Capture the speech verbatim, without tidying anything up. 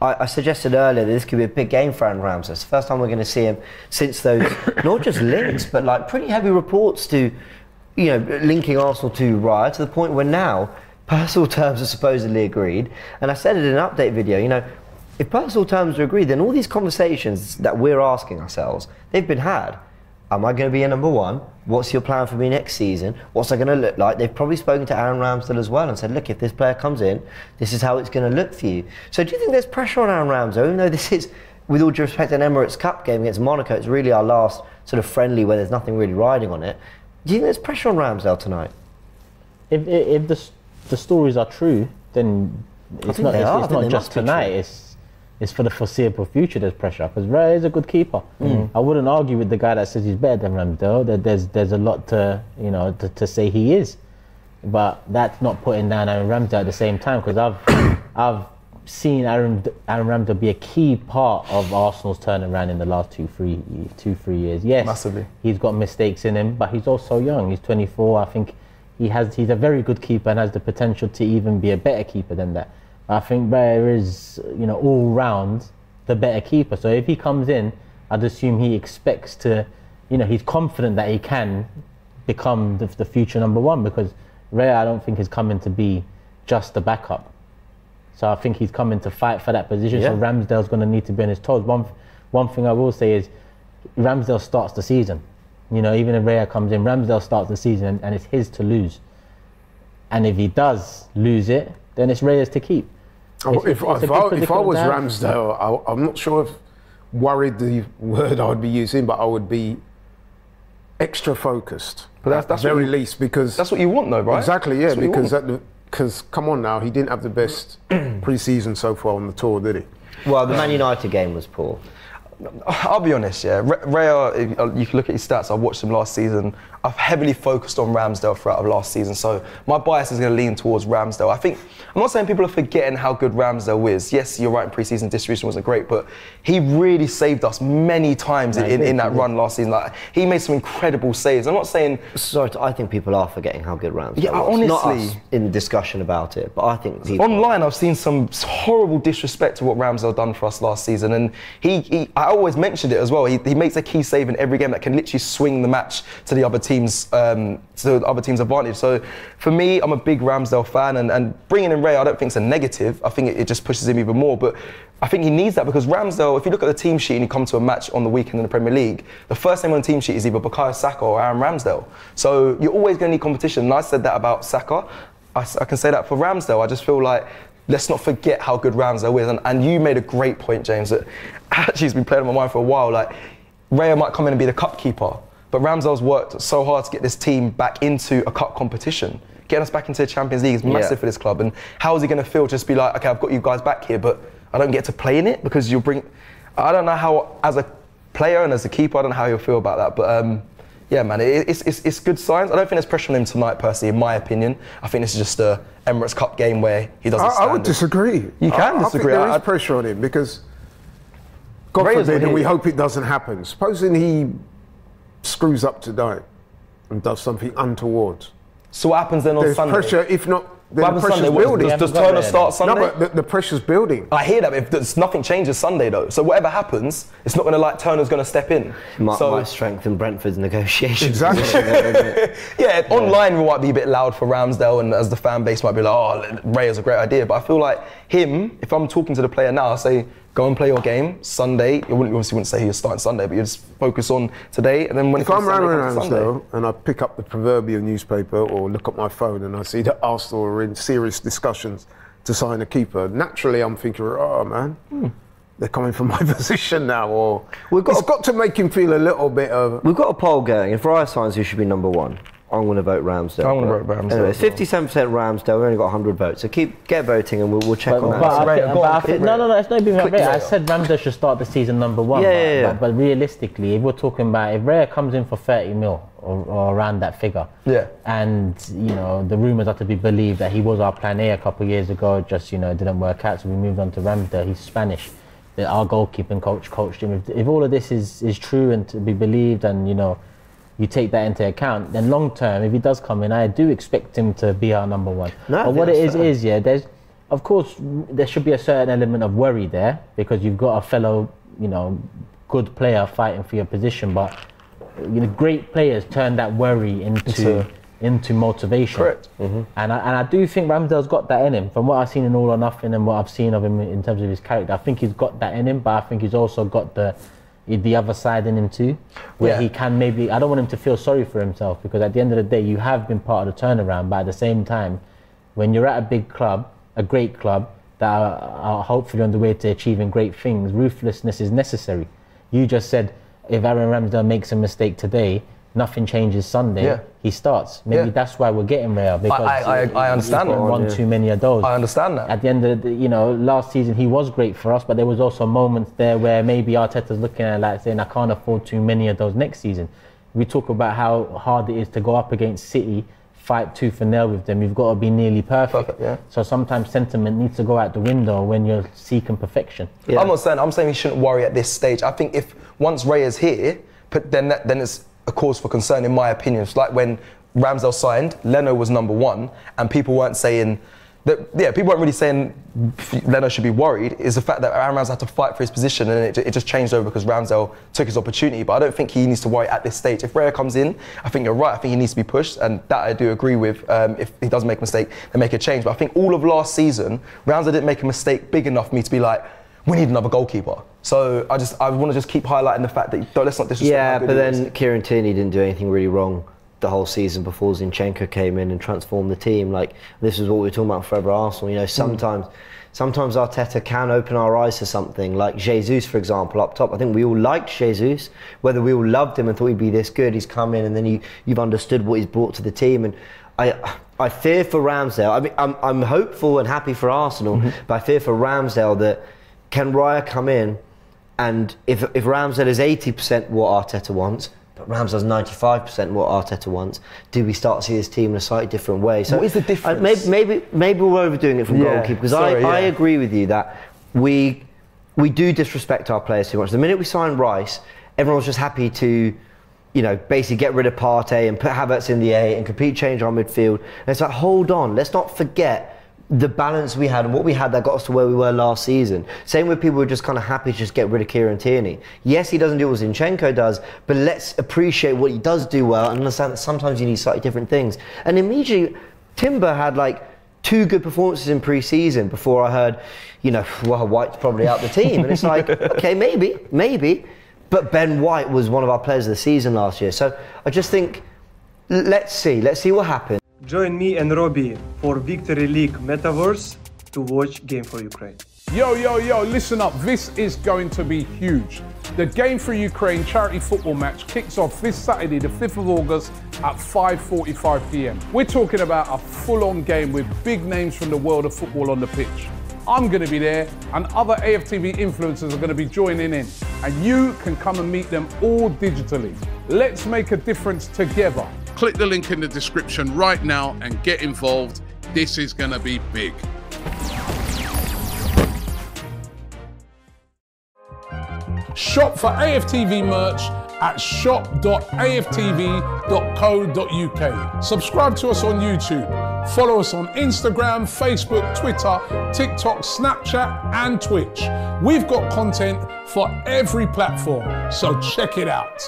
I, I suggested earlier that this could be a big game for Aaron Ramsdale. It's the first time we're going to see him since those, not just links, but like pretty heavy reports to, you know, linking Arsenal to Raya, to the point where now personal terms are supposedly agreed. And I said it in an update video, you know, if personal terms are agreed, then all these conversations that we're asking ourselves, they've been had. Am I going to be a number one? What's your plan for me next season? What's that going to look like? They've probably spoken to Aaron Ramsdale as well and said, look, if this player comes in, this is how it's going to look for you. So do you think there's pressure on Aaron Ramsdale? Even though this is, with all due respect, an Emirates Cup game against Monaco, it's really our last sort of friendly where there's nothing really riding on it. Do you think there's pressure on Ramsdale tonight? If, if, if the, the stories are true, then it's not, it's, it's not just tonight. It's, It's for the foreseeable future there's pressure, because Raya is a good keeper. Mm. I wouldn't argue with the guy that says he's better than Ramsdale. That there's there's a lot to you know to, to say he is, but that's not putting down Aaron Ramsdale at the same time, because I've I've seen Aaron Aaron Ramsdale be a key part of Arsenal's turnaround in the last two three two three years. Yes, massively. He's got mistakes in him, but he's also young. He's twenty-four. I think he has he's a very good keeper and has the potential to even be a better keeper than that. I think Raya is, you know, all round the better keeper. So if he comes in, I'd assume he expects to, you know, he's confident that he can become the, the future number one, because Raya, I don't think, is coming to be just the backup. So I think he's coming to fight for that position. Yeah. So Ramsdale's going to need to be on his toes. One, one thing I will say is Ramsdale starts the season. You know, even if Raya comes in, Ramsdale starts the season, and, and it's his to lose. And if he does lose it, then it's Raya's to keep. It's, if, it's if, I, if I was down. Ramsdale, I, I'm not sure if worried the word I would be using, but I would be extra focused. But that's, that's very you, least because that's what you want, though, right? Exactly, yeah. Because that, because come on now, he didn't have the best pre-season so far on the tour, did he? Well, the Man United game was poor. I'll be honest, yeah. Raya, you can look at his stats. I watched him last season. I've heavily focused on Ramsdale throughout last season, so my bias is going to lean towards Ramsdale. I think, I'm not saying people are forgetting how good Ramsdale is. Yes, you're right, preseason distribution wasn't great, but he really saved us many times in, in, in that run last season. Like, he made some incredible saves. I'm not saying... Sorry, I think people are forgetting how good Ramsdale yeah, was. Honestly, not us in discussion about it, but I think... People online, I've seen some horrible disrespect to what Ramsdale done for us last season, and he... he I I always mentioned it as well. He, he makes a key save in every game that can literally swing the match to the other team's um, to the other team's advantage. So for me, I'm a big Ramsdale fan, and, and bringing in Ray, I don't think it's a negative. I think it, it just pushes him even more. But I think he needs that, because Ramsdale, if you look at the team sheet and you come to a match on the weekend in the Premier League, the first name on the team sheet is either Bukayo Saka or Aaron Ramsdale. So you're always going to need competition. And I said that about Saka. I, I can say that for Ramsdale. I just feel like, let's not forget how good Ramsdale is. And, and you made a great point, James, that actually has been playing on my mind for a while. Like, Raya might come in and be the cup keeper, but Ramsdale's worked so hard to get this team back into a cup competition. Getting us back into the Champions League is massive yeah. for this club. And how is he going to feel? Just be like, okay, I've got you guys back here, but I don't get to play in it, because you'll bring... I don't know how, as a player and as a keeper, I don't know how you'll feel about that. But um, yeah, man, it, it's, it's, it's good signs. I don't think there's pressure on him tonight, personally, in my opinion. I think this is just a Emirates Cup game where he doesn't I, stand I would it. disagree. You can I, disagree. I think there is pressure on him, because God Raya's forbid, and we hope it doesn't happen. Supposing he screws up tonight and does something untoward. So what happens then on there's Sunday? There's pressure, if not... Then the pressure's Sunday? building. Does, does Turner start Sunday? No, but the, the pressure's building. I hear that, but if there's nothing changes Sunday, though. So whatever happens, it's not going to like Turner's going to step in. Might, so, might strengthen Brentford's negotiations. Exactly. yeah, yeah, online we might be a bit loud for Ramsdale, and as the fan base might be like, oh, Raya's a great idea. But I feel like him, if I'm talking to the player now, I say, go and play your game Sunday. You wouldn't, obviously wouldn't say you're starting Sunday, but you just focus on today. And then when if it comes I'm around Ramsdale and I pick up the proverbial newspaper or look at my phone and I see that Arsenal are in serious discussions to sign a keeper, naturally I'm thinking, oh man, hmm. they're coming from my position now. Or we've got it's a, got to make him feel a little bit of. We've got a poll going. If Raya signs, who should be number one? I'm going to vote Ramsdale. I'm going to vote Ramsdale. Anyway, fifty-seven percent Ramsdale. We only got one hundred votes, so keep get voting, and we'll, we'll check but, on but that. I, I, I think, no, no, no, it's not even about Raya. I said Ramsdale should start the season number one. Yeah, but, yeah, yeah. But, but realistically, if we're talking about if Raya comes in for thirty mil or, or around that figure, yeah, and you know the rumours are to be believed that he was our plan A a couple of years ago, just you know it didn't work out, so we moved on to Ramsdale. He's Spanish. Our goalkeeping coach coached him. If, if all of this is is true and to be believed, and you know. You take that into account, then long term, if he does come in, I do expect him to be our number one. No, but what it is, is, yeah, there's of course, there should be a certain element of worry there, because you've got a fellow, you know, good player fighting for your position. But you know, great players turn that worry into into motivation. Correct. Mm-hmm. And I, and I do think Ramsdale's got that in him. From what I've seen in All or Nothing and what I've seen of him in terms of his character, I think he's got that in him. But I think he's also got the the other side in him too, where yeah. he can maybe. I don't want him to feel sorry for himself, because at the end of the day, you have been part of the turnaround. But at the same time, when you're at a big club, a great club that are, are hopefully on the way to achieving great things, ruthlessness is necessary. You just said, if Aaron Ramsdale makes a mistake today, nothing changes Sunday. Yeah. He starts. Maybe yeah. that's why we're getting Raya, because I, I, I, I understand that. One yeah. too many of those. I understand that. At the end of the, you know, last season he was great for us, but there was also moments there where maybe Arteta's looking at it like saying, I can't afford too many of those next season. We talk about how hard it is to go up against City, fight tooth and nail with them. You've got to be nearly perfect. perfect yeah. So sometimes sentiment needs to go out the window when you're seeking perfection. Yeah. I'm not saying, I'm saying we shouldn't worry at this stage. I think if once Raya's here, but then that, then it's a cause for concern, in my opinion. It's like when Ramsdale signed, Leno was number one, and people weren't saying that. Yeah, people weren't really saying Leno should be worried. It's the fact that Aaron Ramsdale had to fight for his position, and it, it just changed over because Ramsdale took his opportunity. But I don't think he needs to worry at this stage. If Raya comes in, I think you're right. I think he needs to be pushed, and that I do agree with. Um, if he does make a mistake, then make a change. But I think all of last season, Ramsdale didn't make a mistake big enough for me to be like, we need another goalkeeper. So I just I want to just keep highlighting the fact that, let's not disrespect. Yeah, but then Kieran Tierney didn't do anything really wrong the whole season before Zinchenko came in and transformed the team. Like, this is what we were talking about forever Arsenal. You know, sometimes mm. sometimes Arteta can open our eyes to something. Like Jesus, for example, up top. I think we all liked Jesus, whether we all loved him and thought he'd be this good. He's come in and then you, you've understood what he's brought to the team. And I I fear for Ramsdale. I mean, I'm I'm hopeful and happy for Arsenal, mm-hmm. but I fear for Ramsdale that, can Raya come in, and if, if Ramsdale is eighty percent what Arteta wants, but Ramsdale's ninety-five percent what Arteta wants, do we start to see this team in a slightly different way? So what is the difference? I, maybe, maybe, maybe we're overdoing it from yeah, goalkeeper, because I, yeah. I agree with you that we, we do disrespect our players too much. The minute we signed Rice, everyone's just happy to, you know, basically get rid of Partey and put Havertz in the eight and completely change our midfield. And it's like, hold on, let's not forget the balance we had and what we had that got us to where we were last season. Same with people who are just kind of happy to just get rid of Kieran Tierney. Yes, he doesn't do what Zinchenko does, but let's appreciate what he does do well and understand that sometimes you need slightly different things. And immediately, Timber had like two good performances in pre-season before I heard, you know, well, White's probably out the team. And it's like, okay, maybe, maybe. But Ben White was one of our players of the season last year. So I just think, let's see, let's see what happens. Join me and Robbie for Victory League Metaverse to watch Game for Ukraine. Yo, yo, yo, listen up. This is going to be huge. The Game for Ukraine charity football match kicks off this Saturday, the fifth of August at five forty-five p m. We're talking about a full-on game with big names from the world of football on the pitch. I'm going to be there, and other A F T V influencers are going to be joining in. And you can come and meet them all digitally. Let's make a difference together. Click the link in the description right now and get involved. This is going to be big. Shop for A F T V merch at shop dot A F T V dot co dot U K. Subscribe to us on YouTube. Follow us on Instagram, Facebook, Twitter, TikTok, Snapchat and Twitch. We've got content for every platform, so check it out.